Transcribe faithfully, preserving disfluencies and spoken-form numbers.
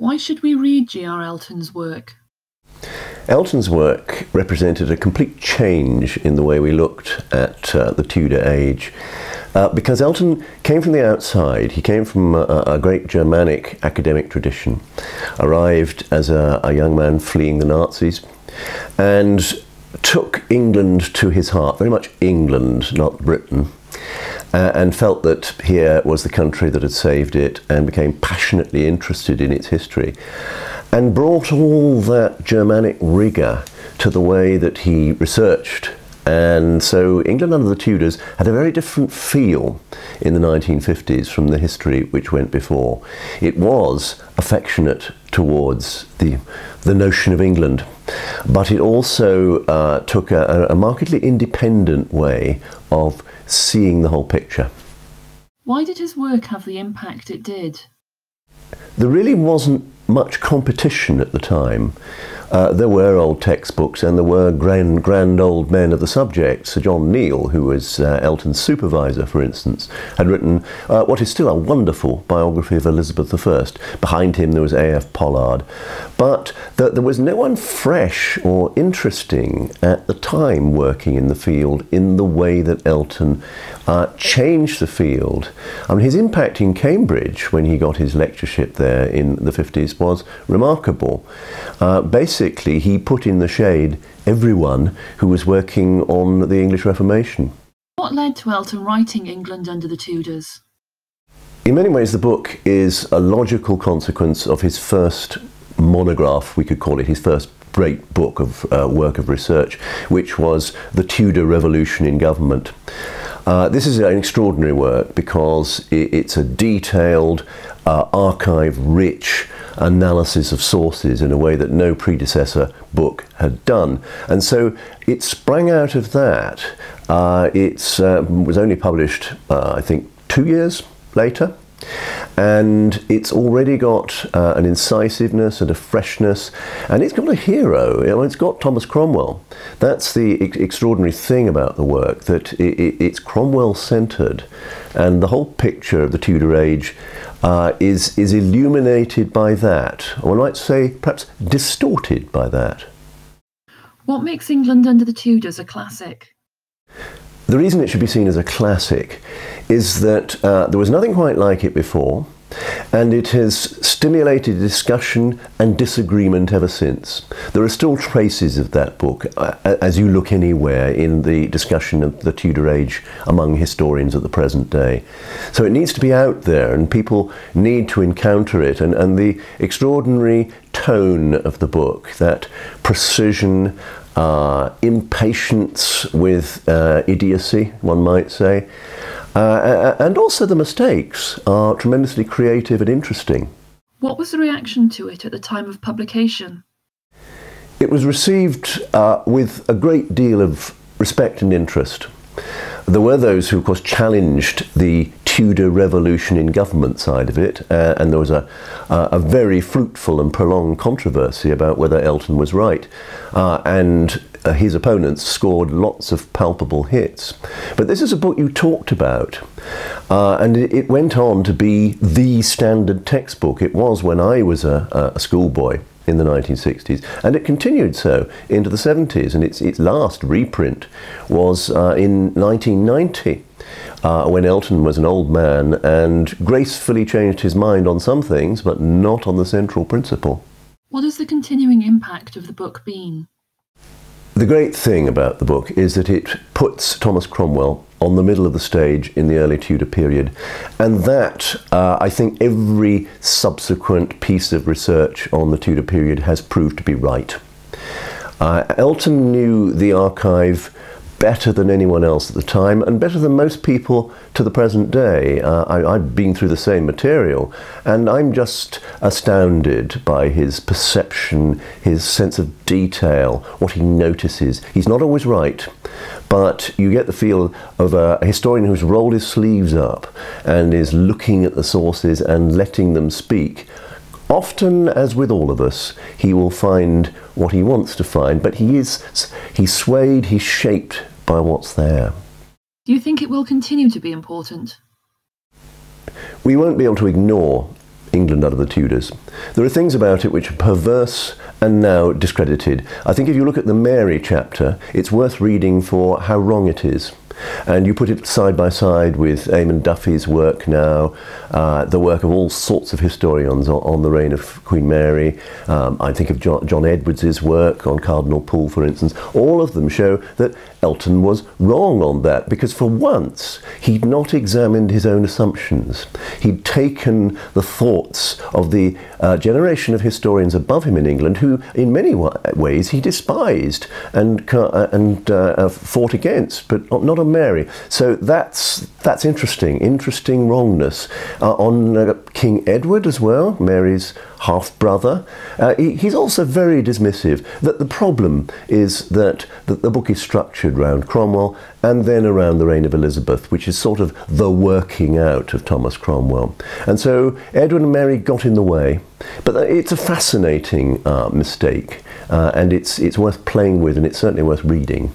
Why should we read G R Elton's work? Elton's work represented a complete change in the way we looked at uh, the Tudor age, uh, because Elton came from the outside. He came from a, a great Germanic academic tradition, arrived as a, a young man fleeing the Nazis, and took England to his heart, very much England, not Britain, uh, and felt that here was the country that had saved it, and became passionately interested in its history, and brought all that Germanic rigour to the way that he researched. And so England under the Tudors had a very different feel in the nineteen fifties from the history which went before. It was affectionate towards the, the notion of England, but it also uh, took a, a markedly independent way of seeing the whole picture. Why did his work have the impact it did? There really wasn't much competition at the time. Uh, there were old textbooks, and there were grand, grand old men of the subject. Sir John Neal, who was uh, Elton's supervisor, for instance, had written uh, what is still a wonderful biography of Elizabeth the First. Behind him there was A F Pollard. But th there was no one fresh or interesting at the time working in the field in the way that Elton uh, changed the field. I mean, his impact in Cambridge when he got his lectureship there in the fifties was remarkable. Uh, basically Basically, he put in the shade everyone who was working on the English Reformation. What led to Elton writing England Under the Tudors? In many ways, the book is a logical consequence of his first monograph, we could call it, his first great book of uh, work of research, which was The Tudor Revolution in Government. Uh, this is an extraordinary work because it's a detailed, uh, archive-rich analysis of sources in a way that no predecessor book had done. And so it sprang out of that. Uh, it uh, was only published, uh, I think, two years later. And it's already got uh, an incisiveness and a freshness, and it's got a hero. You know, it's got Thomas Cromwell. That's the ex extraordinary thing about the work, that it, it, it's Cromwell-centred, and the whole picture of the Tudor age uh, is, is illuminated by that, or I might say perhaps distorted by that. What makes England Under the Tudors a classic? The reason it should be seen as a classic is that uh, there was nothing quite like it before, and it has stimulated discussion and disagreement ever since. There are still traces of that book uh, as you look anywhere in the discussion of the Tudor age among historians at the present day. So it needs to be out there, and people need to encounter it, and, and the extraordinary tone of the book, that precision, Uh, impatience with uh, idiocy, one might say, uh, and also the mistakes are tremendously creative and interesting. What was the reaction to it at the time of publication? It was received uh, with a great deal of respect and interest. There were those who, of course, challenged the Tudor Revolution in Government side of it, uh, and there was a, uh, a very fruitful and prolonged controversy about whether Elton was right, uh, and uh, his opponents scored lots of palpable hits. But this is a book you talked about, uh, and it, it went on to be the standard textbook. It was when I was a, a schoolboy in the nineteen sixties, and it continued so into the seventies, and its, its last reprint was uh, in nineteen ninety, uh, when Elton was an old man and gracefully changed his mind on some things but not on the central principle. What has the continuing impact of the book been? The great thing about the book is that it puts Thomas Cromwell on the middle of the stage in the early Tudor period, and that uh, I think every subsequent piece of research on the Tudor period has proved to be right. Uh, Elton knew the archive better than anyone else at the time, and better than most people to the present day. Uh, I, I've been through the same material, and I'm just astounded by his perception, his sense of detail, what he notices. He's not always right, but you get the feel of a historian who's rolled his sleeves up and is looking at the sources and letting them speak. Often, as with all of us, he will find what he wants to find, but he is, he's swayed, he's shaped by what's there. Do you think it will continue to be important? We won't be able to ignore England under the Tudors. There are things about it which are perverse and now discredited. I think if you look at the Mary chapter, it's worth reading for how wrong it is. And you put it side by side with Eamon Duffy's work now, uh, the work of all sorts of historians on, on the reign of Queen Mary. Um, I think of John, John Edwards' work on Cardinal Pole, for instance. All of them show that Elton was wrong on that, because for once he'd not examined his own assumptions. He'd taken the thoughts of the uh, generation of historians above him in England, who in many ways he despised and, uh, and uh, fought against, but not on Mary. So that's, that's interesting, interesting wrongness. Uh, on uh, King Edward as well, Mary's half-brother, uh, he, he's also very dismissive. That the problem is that, that the book is structured around Cromwell and then around the reign of Elizabeth, which is sort of the working out of Thomas Cromwell. And so Edward and Mary got in the way. But it's a fascinating uh, mistake, uh, and it's, it's worth playing with, and it's certainly worth reading.